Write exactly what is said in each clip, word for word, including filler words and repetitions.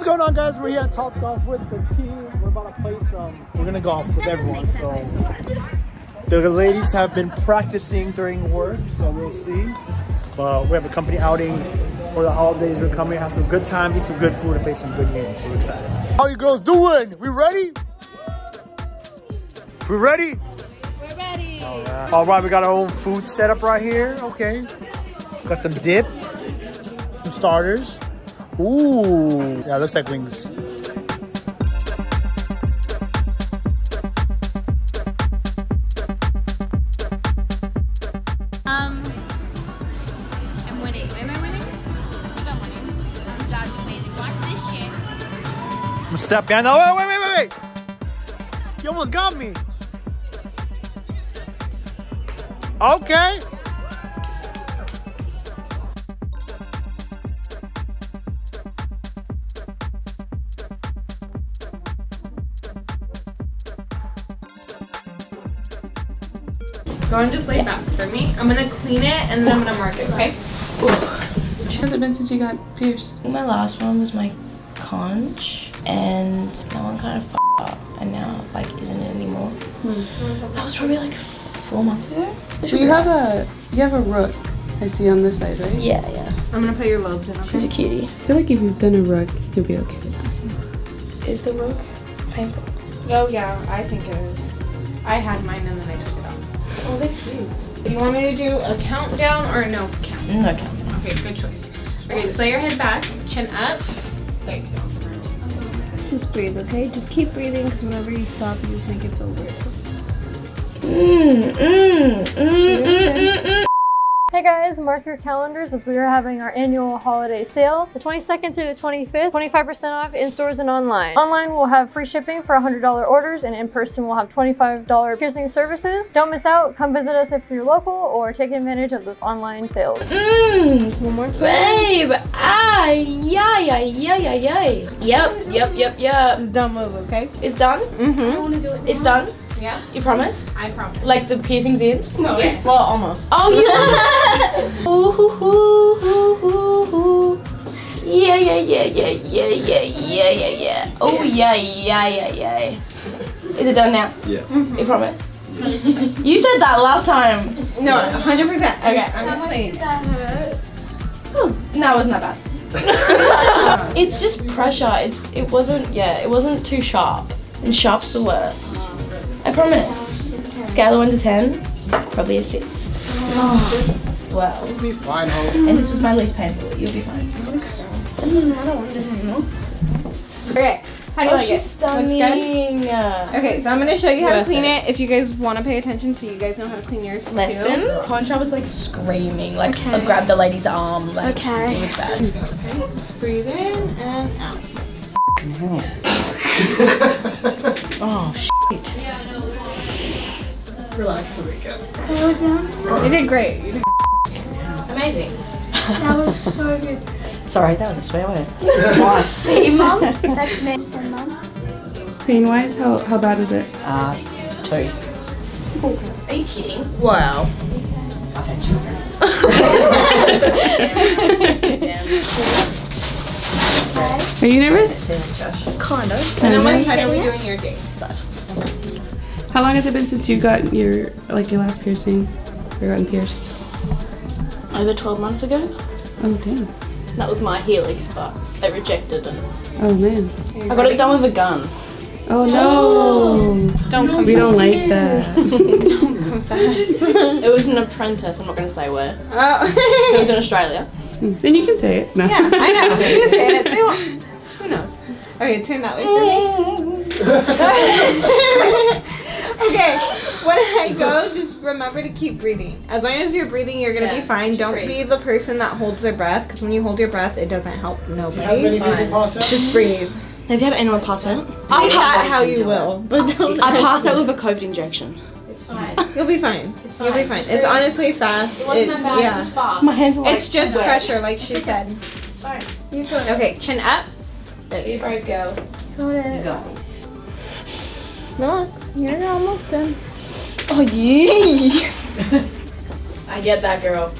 What's going on, guys? We're here at Top Golf with the team. We're about to play some. We're gonna golf with everyone. So the ladies have been practicing during work, so we'll see. But we have a company outing for the holidays. We're coming, have some good time, eat some good food, and play some good games. We're excited. How you girls doing? We ready? We ready? We're ready. All right. All right, we got our own food set up right here. Okay. Got some dip, some starters. Ooh, yeah, it looks like wings. Um, I'm winning. Am I winning? I think I'm winning. I'm dominating. Watch this shit. I'm gonna step down. No, wait, wait, wait, wait! You almost got me. Okay. Lauren just laid back for me. I'm gonna clean it and then I'm gonna mark it, okay? Which has it been since you got pierced? My last one was my conch, and that one kind of f***ed up, and now like isn't it anymore. Hmm. That was probably like four months ago. Well, you have a you have a rook. I see on this side, right? Yeah, yeah. I'm gonna put your lobes in. Okay? She's a cutie. I feel like if you've done a rook, you'll be okay. Is the rook painful? Oh yeah, I think it is. I had mine and then I took it off. Oh, they're cute. Do you want me to do a countdown or no countdown? No countdown. Okay, good choice. Okay, just lay your head back, chin up. There you go. Just breathe, okay? Just keep breathing, because whenever you stop, you just make it feel weird. Mmm, mmm, mmm, mmm, mmm. Hey guys, mark your calendars as we are having our annual holiday sale. The twenty-second through the twenty-fifth, twenty-five percent off in stores and online. Online we'll have free shipping for one hundred dollar orders, and in person we'll have twenty-five dollar piercing services. Don't miss out, come visit us if you're local or take advantage of those online sales. Mmm, one more time. Babe, ay, yay, yay, yay, yay. Yep, yep, yep, yep. It's done move, okay? It's done? Mm-hmm. I want to do it now. It's done? Yeah. You promise? I promise. Like the piercing's in? No. Yeah. Well, almost. Oh, yeah. Ooh, hoo, hoo, hoo, hoo, hoo. Yeah, yeah, yeah, yeah, yeah, yeah, yeah, yeah, yeah. Oh, yeah, yeah, yeah, yeah. Is it done now? Yeah. Mm-hmm. You promise? Yeah. You said that last time. No, one hundred percent. Okay. How much did that hurt? Oh, no, it wasn't that bad. It's just pressure. It's, it wasn't, yeah, it wasn't too sharp. And sharp's the worst. I promise. Scale of one to ten, probably a six. Oh, wow. It'll be fine, hope. And this was my least painful. You'll be fine. I think so. I don't know, I don't want this anymore. Okay, how do you oh, like she's it? Stunning. Okay, so I'm gonna show you how Worth to clean it. it if you guys wanna pay attention, so you guys know how to clean yours. Lessons? Concha was like screaming, like okay. I grabbed the lady's arm, like okay. It was bad. Okay, just breathe in and out. Oh, shit. Yeah, no, relax the weekend. Slow down. You did great. You did amazing. That was so good. Sorry, that was a swear word. See, Mom? That's me. Mom. Pain-wise, how, how bad was it? Uh, two. Are you kidding? Wow. I've had children. Damn. Are you nervous? Kind of. And then what side are we doing your date? Side. How long has it been since you got your, like your last piercing? Or gotten pierced? Over twelve months ago. Oh damn. That was my helix, but they rejected it. Oh man. I got it done with a gun. Oh no. no. Don't no, We don't like that. Don't confess. It was an apprentice, I'm not going to say where. Oh. It was in Australia. Then you can say it. No. Yeah, I know. You can say it. They won't. Who knows? Okay, turn that way for me. Okay, when I go, just remember to keep breathing. As long as you're breathing, you're going to yeah, be fine. Don't breathe. be the person that holds their breath, because when you hold your breath, it doesn't help nobody. Just breathe. Have you had anyone pass out? I'll Is that how you will, but don't. I passed out with a COVID injection. It's fine. You'll be fine. It's fine. You'll be fine. It's, it's honestly fast. It wasn't that bad, yeah. It's just fast. My hands are like, it's just no. pressure, like it's she okay. said. It's fine. You're good. Okay, chin up. Be brave, girl. Got it. You got it. Relax. You're almost done. Oh, yeah. I get that, girl.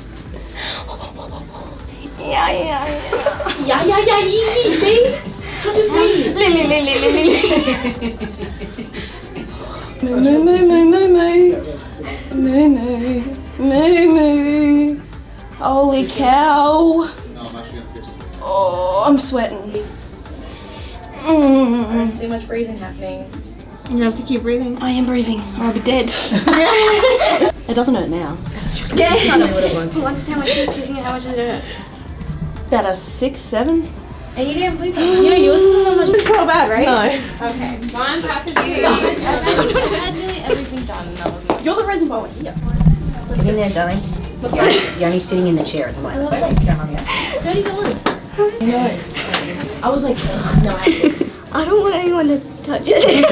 Yeah, yeah, yeah. Yeah, yeah, yeah, yeah. See? That's What is me? Lily, Lily, Lily. No, no, no, no, no. No, no. No, no. Holy cow. Oh, I'm sweating. Mm. I don't see much breathing happening. You have to keep breathing. I am breathing, or I'll be dead. It doesn't hurt now. Yeah. I don't know what it was. Once time I keep kissing it, how much does it hurt? About a six, seven. And you didn't bleed. Yeah, you wasn't that much. It's so bad, right? No. Okay. One pass of you. I had nearly everything done, and that wasn't. You're the reason why we're here. What's in there, darling? What's that? You're, you're only sitting in the chair at the moment. Thirty dollars. No. I was like, ugh, no. I I don't want anyone to touch it.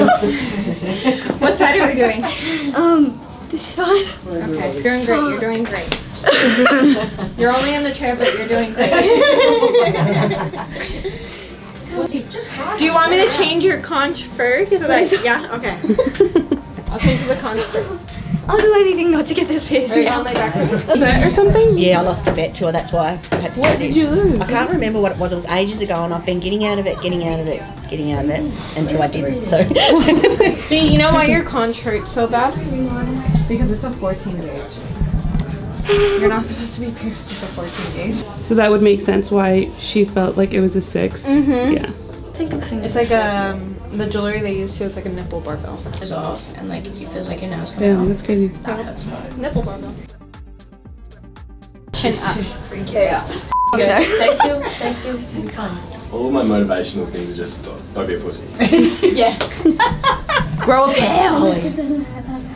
What side are we doing? Um, this side. Okay, you're doing great, you're doing great. You're only in the chair, but you're doing great. Do you want me to change your conch first? Yes, so that, yeah, okay. I'll change the conch first. I'll do anything not to get this piece. Are you on my back? A bet or something? Yeah, I lost a bet too, that's why I had to. What did you lose? I can't remember what it was, it was ages ago and I've been getting out of it, getting out of it, getting out of it until I didn't, so. See, you know why your conch hurts so bad? Because it's a fourteen gauge. You're not supposed to be pierced with a fourteen gauge. So that would make sense why she felt like it was a six. Mm-hmm. Yeah. It's like um, the jewelry they use too. It's like a nipple barbell. It's off, and like it feels like your nose. Yeah, that's crazy. That hurts hard. Nipple barbell. Chin up. Yeah. Go. Stay still. Stay still. And come. All my motivational things are just stop. Don't be a pussy. Yeah. Grow a pair. It doesn't have that bad.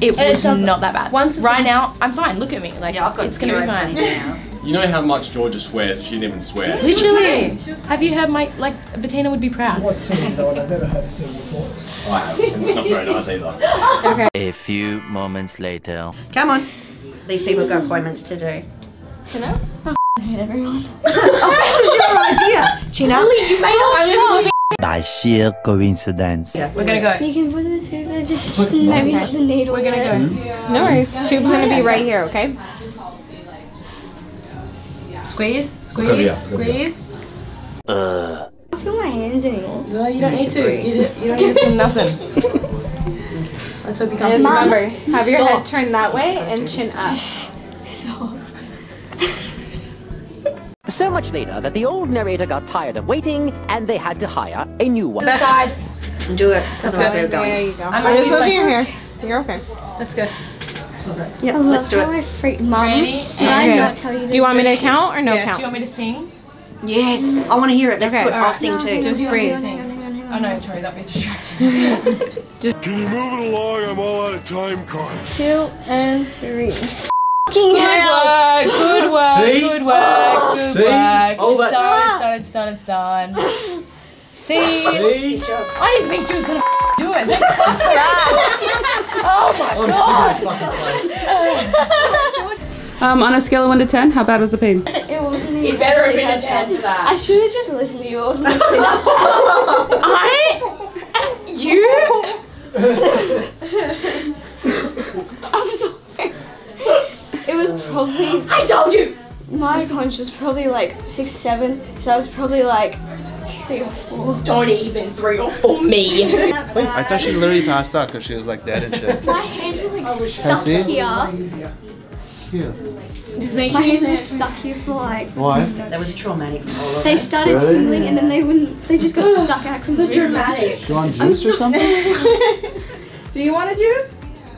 It was it not that bad. Once right now, I'm fine. Look at me. Like yeah, I've got it's gonna be fine now. You know how much Georgia swears, she didn't even swear. Literally! Have you heard my, like, Bettina would be proud. What singing though, and I've never heard a sing before. Oh, I have, and it's not very nice either. Okay. A few moments later. Come on. These people have got appointments to do. You know? I f***ing hate everyone. Oh, this was your idea! Gina, you made us talk! By sheer coincidence. Yeah, we're gonna go. You can put the tube there, just maybe okay. The needle. We're gonna go. Yeah. No worries, tube's gonna be right here, okay? Squeeze, squeeze, okay, yeah, squeeze. Uh. I feel my hands anymore. No, you don't need, need to. to. You, do, you don't need to do nothing. Let's hope you can't remember. Have stop. Your head turned that way and chin up. Stop. So much later that the old narrator got tired of waiting and they had to hire a new one. To the side. Do it. That's the way we're going. There you go. I'm just looking your hair. You're okay. Let's go. Okay. Yeah, oh, let's do it. I freak mom. Ready? Did and I okay. not tell you this? Do you want me to count or no yeah. count? Do you want me to sing? Yes, I want to hear it. Let's okay. do it. I'll right. sing no, too. Just breathe. Oh no, sorry, that'd be distracting. Just can you move it along? I'm all out of time, Con. Two and three. Fucking hell! Good work. Good work. See? Good work. Oh, good see? Work. All it's that done. It's done. It's done. It's done. See? See? I didn't think you were gonna do it. That's oh my oh, god! um, on a scale of one to ten, how bad was the pain? It wasn't. It better have been a ten for that. I should have just listened to you. I? You? I'm sorry. It was probably. I told you. My conch was probably like six, seven. So that was probably like. Three or four. Don't even three or four me. Wait, I thought she literally passed out because she was like dead and shit. My hand was like stuck here. Yeah. Just make sure you was stuck here for like. Why? That was traumatic. All they started really? Tingling and then they wouldn't. They just got stuck out from the dramatics. Do you want juice or something? Do you want a juice?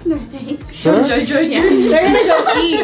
No thanks. Sure. Jojo, yeah. They're gonna go eat.